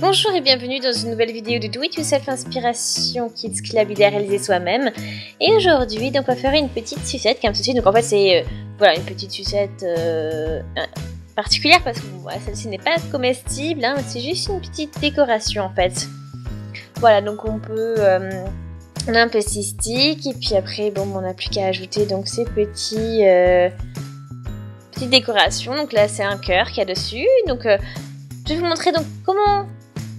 Bonjour et bienvenue dans une nouvelle vidéo de Do It Yourself Inspiration Kids Club, idée à réaliser soi-même. Et aujourd'hui, donc, on va faire une petite sucette comme ceci. Donc en fait, c'est voilà, une petite sucette particulière parce que voilà, celle-ci n'est pas comestible, hein, c'est juste une petite décoration en fait. Voilà, donc on peut... on a un petit stick et puis après, bon, on n'a plus qu'à ajouter donc ces petits... petites décorations. Donc là, c'est un cœur qu'il y a dessus. Donc je vais vous montrer donc comment...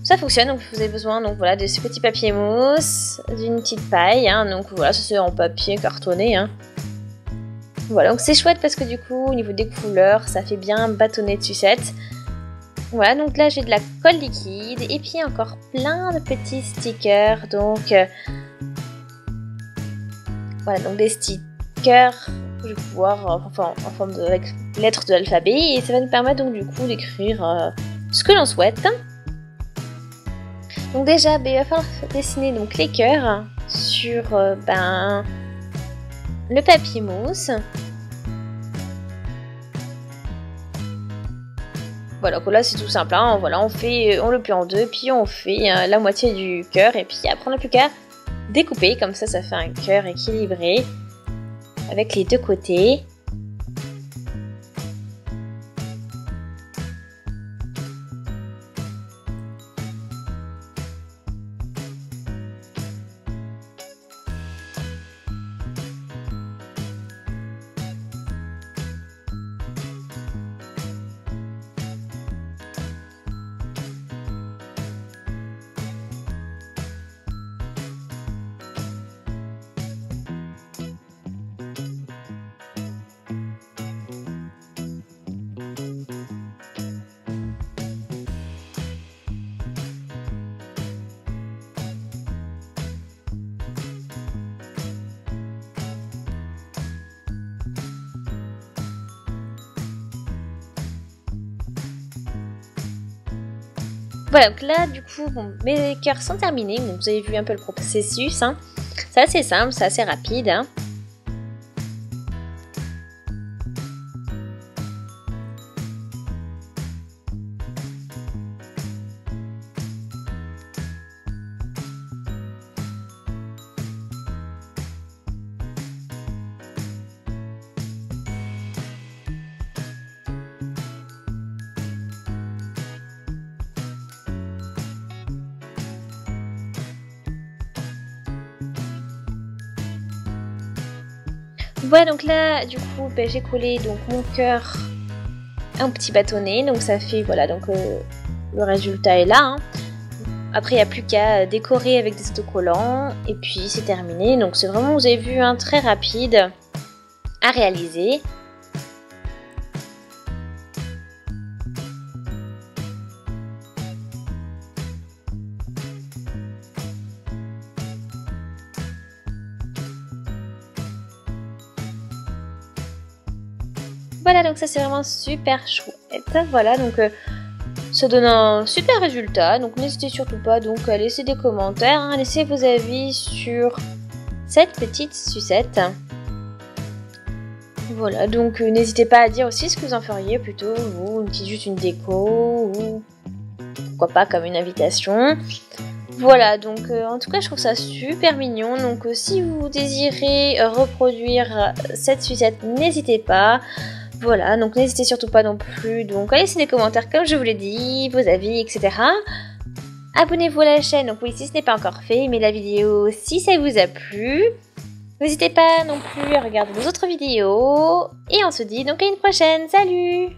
ça fonctionne. Donc vous avez besoin donc voilà de ce petit papier mousse, d'une petite paille, hein, donc voilà, ça c'est en papier cartonné, hein. Voilà, donc c'est chouette parce que du coup au niveau des couleurs ça fait bien un bâtonnet de sucette. Voilà, donc là j'ai de la colle liquide et puis encore plein de petits stickers, donc voilà, donc des stickers que je vais pouvoir en forme de lettres de l'alphabet, et ça va nous permettre donc du coup d'écrire ce que l'on souhaite. Donc déjà, il va falloir dessiner donc les cœurs sur le papier mousse. Voilà, donc là c'est tout simple, hein. Voilà, on le plie en deux, puis on fait la moitié du cœur, et puis après on n'a plus qu'à découper, comme ça ça fait un cœur équilibré, avec les deux côtés. Voilà, donc là du coup, bon, mes cœurs sont terminés, donc vous avez vu un peu le processus, hein. C'est assez simple, c'est assez rapide, hein. Voilà, donc là du coup j'ai collé donc mon cœur un petit bâtonnet, donc ça fait voilà, donc le résultat est là, hein. Après il n'y a plus qu'à décorer avec des autocollants et puis c'est terminé. Donc c'est vraiment, vous avez vu, hein, très rapide à réaliser. Voilà, donc ça c'est vraiment super chouette. Voilà, donc ça donne un super résultat. Donc n'hésitez surtout pas donc à laisser des commentaires, hein, laissez vos avis sur cette petite sucette. Voilà, donc n'hésitez pas à dire aussi ce que vous en feriez, plutôt ou juste une déco, ou pourquoi pas comme une invitation. Voilà, donc en tout cas je trouve ça super mignon, donc si vous désirez reproduire cette sucette, n'hésitez pas. Voilà, donc n'hésitez surtout pas non plus donc à laisser des commentaires comme je vous l'ai dit, vos avis, etc. Abonnez-vous à la chaîne, donc oui, si ce n'est pas encore fait, mais la vidéo si ça vous a plu. N'hésitez pas non plus à regarder nos autres vidéos, et on se dit donc à une prochaine, salut!